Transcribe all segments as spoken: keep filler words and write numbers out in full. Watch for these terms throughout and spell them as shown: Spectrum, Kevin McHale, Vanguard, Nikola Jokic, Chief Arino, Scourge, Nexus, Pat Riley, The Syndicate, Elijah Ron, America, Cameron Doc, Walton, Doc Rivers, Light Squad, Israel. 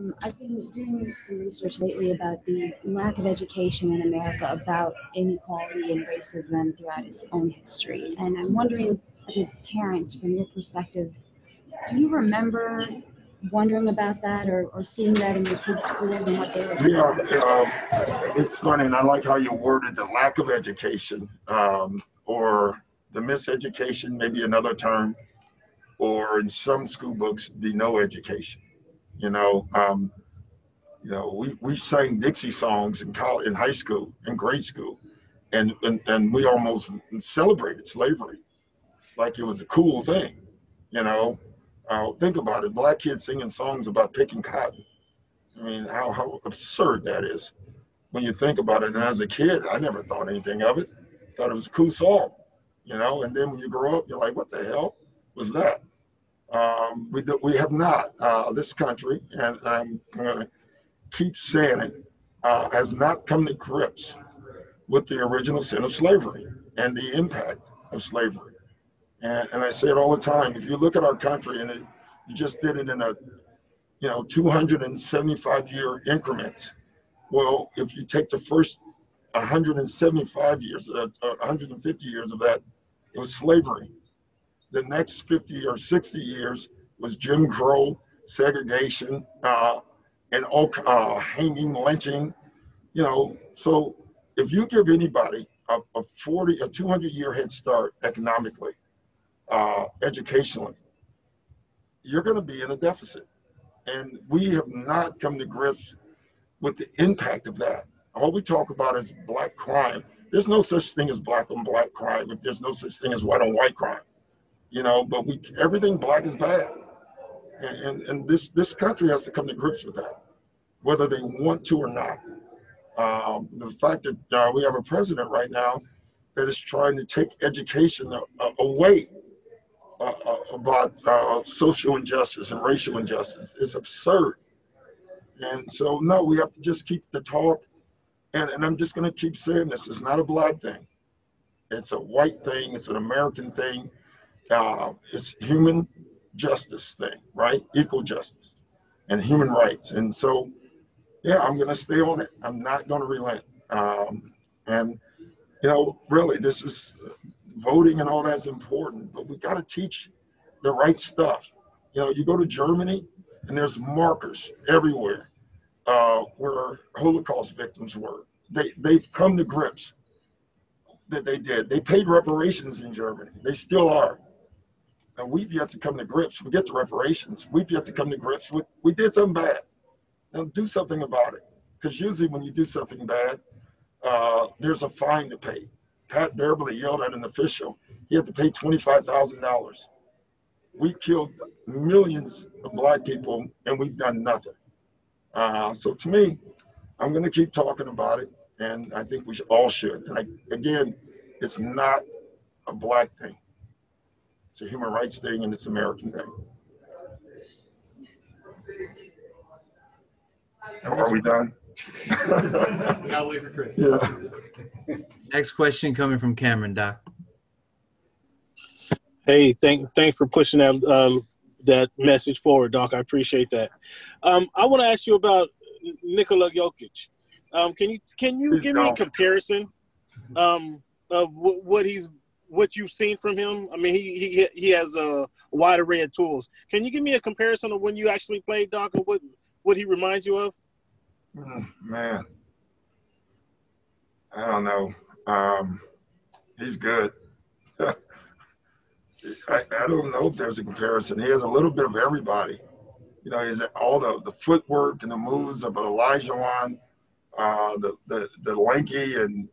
Um, I've been doing some research lately about the lack of education in America about inequality and racism throughout its own history. And I'm wondering, as a parent, from your perspective, do you remember wondering about that or, or seeing that in your kids' schools and what they were doing? Yeah, um, it's funny, and I like how you worded the lack of education um, or the miseducation, maybe another term, or in some school books, the no education. You know, um, you know, we, we sang Dixie songs in college, in high school, in grade school, and, and, and we almost celebrated slavery like it was a cool thing. You know, uh, think about it, black kids singing songs about picking cotton. I mean, how, how absurd that is when you think about it. And as a kid, I never thought anything of it. Thought it was a cool song, you know, and then when you grow up, you're like, what the hell was that? Um, we, do, we have not, uh, this country, and I'm going to keep saying it, uh, has not come to grips with the original sin of slavery and the impact of slavery. And, and I say it all the time, if you look at our country, and it, you just did it in a, you know, two hundred seventy-five year increments. Well, if you take the first one hundred seventy-five years, uh, one hundred fifty years of that, it was slavery. The next fifty or sixty years was Jim Crow, segregation, uh, and all, uh, hanging, lynching, you know. So if you give anybody a, a forty, a two hundred year head start economically, uh, educationally, you're gonna be in a deficit. And we have not come to grips with the impact of that. All we talk about is black crime. There's no such thing as black on black crime if there's no such thing as white on white crime. You know, but we, everything black is bad. And, and, and this, this country has to come to grips with that, whether they want to or not. Um, the fact that uh, we have a president right now that is trying to take education a, a, away uh, uh, about uh, social injustice and racial injustice is absurd. And so, no, we have to just keep the talk. And, and I'm just gonna keep saying this, it's not a black thing. It's a white thing, it's an American thing. Uh, it's human justice thing, right? Equal justice and human rights. And so, yeah, I'm going to stay on it. I'm not going to relent. Um, and, you know, really, this is voting and all that's important, but we got to teach the right stuff. You know, you go to Germany and there's markers everywhere uh, where Holocaust victims were. They, they've come to grips that they did. They paid reparations in Germany. They still are. And we've yet to come to grips. Forget the reparations. We've yet to come to grips with, we did something bad. Now do something about it. Because usually when you do something bad, uh, there's a fine to pay. Pat Riley yelled at an official. He had to pay twenty-five thousand dollars. We killed millions of black people and we've done nothing. Uh, so to me, I'm going to keep talking about it. And I think we should, all should. And I, again, it's not a black thing. It's a human rights thing and it's an American thing. Are we done? I'll wait for Chris. Yeah. Next question coming from Cameron Doc. Hey, thank, thanks for pushing that, uh, that message forward, Doc. I appreciate that. Um, I want to ask you about Nikola Jokic. Um, can you can you he's give gone. me a comparison um, of what, what he's what you've seen from him? I mean, he he he has a wide array of tools. Can you give me a comparison of when you actually played, Doc, or what what he reminds you of? Oh, man, I don't know. Um, he's good. I I don't know if there's a comparison. He has a little bit of everybody. You know, he's all the the footwork and the moves of Elijah Ron. Uh, the, the, the lanky and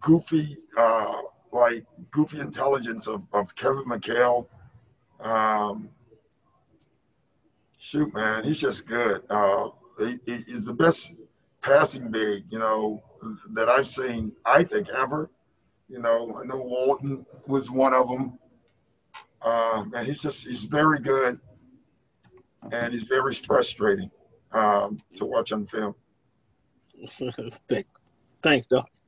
goofy, uh, like goofy intelligence of, of Kevin McHale. Um, shoot, man, he's just good. Uh, he, he's the best passing big, you know, that I've seen, I think, ever. You know, I know Walton was one of them. Uh, and he's just, he's very good. And he's very frustrating um, to watch on film. Thanks, Doc.